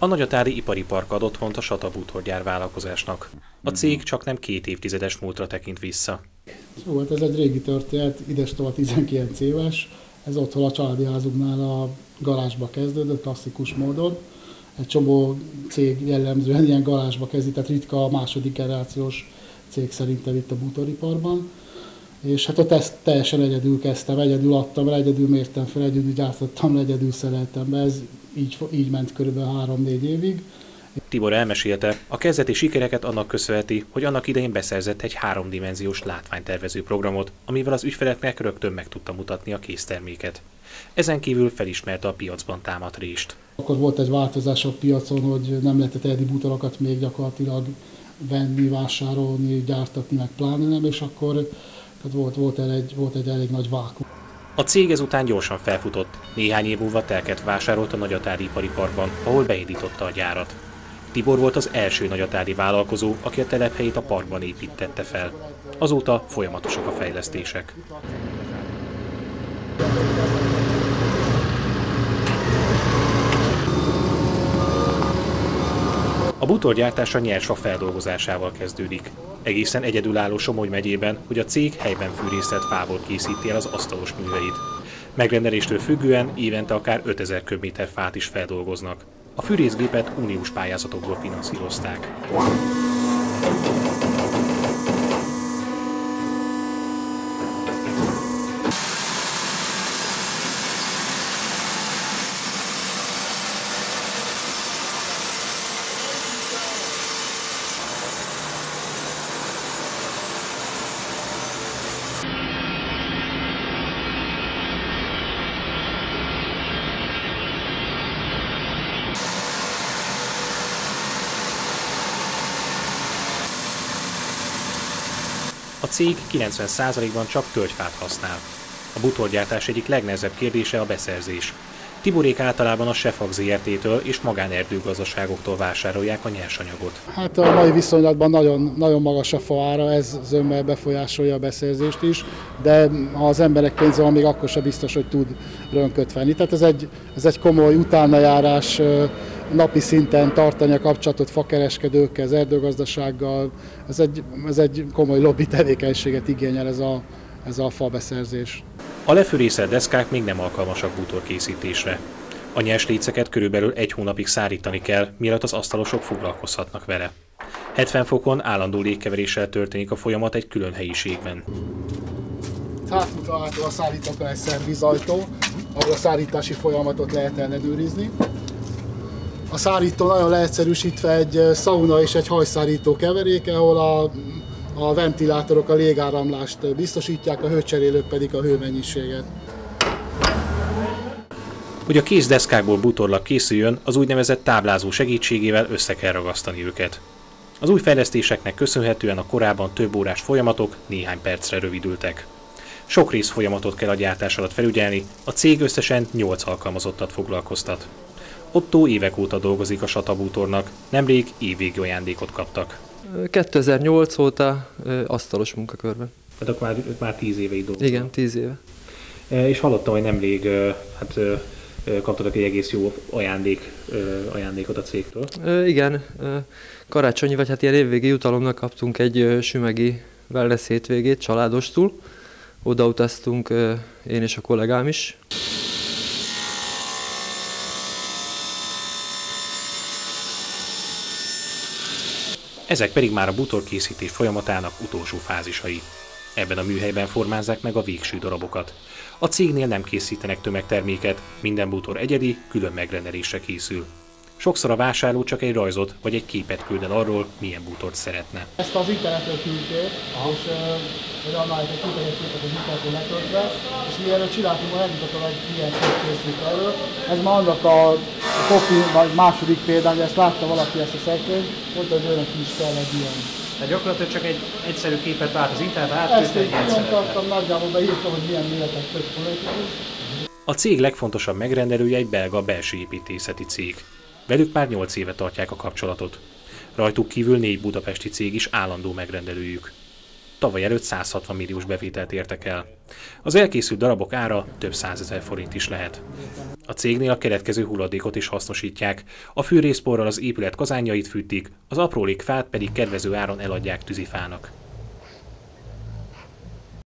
A nagyatári ipari park ad otthont a Sata Bútorgyár vállalkozásnak. A cég csaknem 2 évtizedes múltra tekint vissza. Szóval ez egy régi történet, idestova 19 éves, ez otthon a családi házunknál a garázsba kezdődött, klasszikus módon. Egy csomó cég jellemzően ilyen garázsba kezdi, tehát ritka a második generációs cég szerintem itt a bútoriparban. És hát ott ezt teljesen egyedül kezdtem, egyedül adtam el, egyedül mértem fel, egyedül gyártottam le, egyedül szereltem be. Ez így ment körülbelül 3-4 évig. Tibor elmesélte, a kezdeti sikereket annak köszönheti, hogy annak idején beszerzett egy 3D-s látványtervező programot, amivel az ügyfeleknek rögtön meg tudta mutatni a készterméket. Ezen kívül felismerte a piacban támadt rést. Akkor volt egy változás a piacon, hogy nem lehetett egyedi bútorokat még gyakorlatilag venni, vásárolni, gyártatni, meg pláne nem, és akkor volt egy elég nagy vákum. A cég ezután gyorsan felfutott, néhány év múlva telket vásárolt a nagyatári ipari parkban, ahol beindította a gyárat. Tibor volt az első nagyatári vállalkozó, aki a telephelyét a parkban építette fel. Azóta folyamatosak a fejlesztések. A bútorgyártása nyersa feldolgozásával kezdődik. Egészen egyedülálló Somogy megyében, hogy a cég helyben fűrészelt fából készíti el az asztalos műveit. Megrendeléstől függően évente akár 5000 köbméter fát is feldolgoznak. A fűrészgépet uniós pályázatokból finanszírozták. A cég 90%-ban csak tölgyfát használ. A bútorgyártás egyik legnehezebb kérdése a beszerzés. Tiborék általában a Sefag Zrt-től és magánerdőgazdaságoktól vásárolják a nyersanyagot. Hát a mai viszonylatban nagyon magas a faára, ez zömmel befolyásolja a beszerzést is, de ha az emberek pénze van, még akkor sem biztos, hogy tud rönköt venni. Tehát ez egy komoly utánajárás, napi szinten tartani a kapcsolatot fakereskedőkkel, az erdőgazdasággal, ez egy komoly lobby tevékenységet igényel ez a fabeszerzés. A lefűrészelt deszkák még nem alkalmasak bútorkészítésre. A nyers léceket körülbelül 1 hónapig szárítani kell, mielőtt az asztalosok foglalkozhatnak vele. 70 fokon állandó légkeveréssel történik a folyamat egy külön helyiségben. Hátul a szállítókra egy szervizajtó, ahol a szárítási folyamatot lehet ellenőrizni. A szárító nagyon leegyszerűsítve egy szauna és egy hajszárító keveréke, ahol a ventilátorok a légáramlást biztosítják, a hőcserélők pedig a hőmennyiséget. Hogy a kész deszkákból bútorlap készüljön, az úgynevezett táblázó segítségével össze kell ragasztani őket. Az új fejlesztéseknek köszönhetően a korábban több órás folyamatok néhány percre rövidültek. Sok részfolyamatot kell a gyártás alatt felügyelni, a cég összesen 8 alkalmazottat foglalkoztat. Ottó évek óta dolgozik a Sata Bútornak, nemrég évvégi ajándékot kaptak. 2008 óta asztalos munkakörben. Hát akkor már 10 éve így dolgoztam. Igen, 10 éve. És hallottam, hogy nemrég kaptatok egy egész jó ajándékot a cégtől. Igen, karácsonyi vagy hát ilyen évvégi jutalomnak kaptunk egy sümegi wellness hétvégét családostul. Oda utaztunk én és a kollégám is. Ezek pedig már a bútorkészítés folyamatának utolsó fázisai. Ebben a műhelyben formázzák meg a végső darabokat. A cégnél nem készítenek tömegterméket, minden bútor egyedi, külön megrendelésre készül. Sokszor a vásárló csak egy rajzot vagy egy képet küld el arról, milyen bútort szeretne. Ezt az internetről küldték, és egy képet az internetről letöltve, és mielőtt csináltunk, hogy elmutatom, hogy milyen kép készült elő. Ez már annak a kopi, vagy második példány, ezt látta valaki ezt a szekrényt, mondta, hogy önök is kell egy ilyen. Tehát gyakorlatilag csak egy egyszerű képet vált az internet, átküldte egy egyszerűen. Ezt tartottam, nagyjából beírtam, hogy milyen méretek több politikus. A cég legfontosabb megrendelője egy belga belső építészeti cég. Velük már 8 éve tartják a kapcsolatot. Rajtuk kívül 4 budapesti cég is állandó megrendelőjük. tavaly előtt 160 milliós bevételt értek el. Az elkészült darabok ára több 100 000 forint is lehet. A cégnél a keletkező hulladékot is hasznosítják. A fűrészporral az épület kazánjait fűtik, az aprólék fát pedig kedvező áron eladják tűzifának.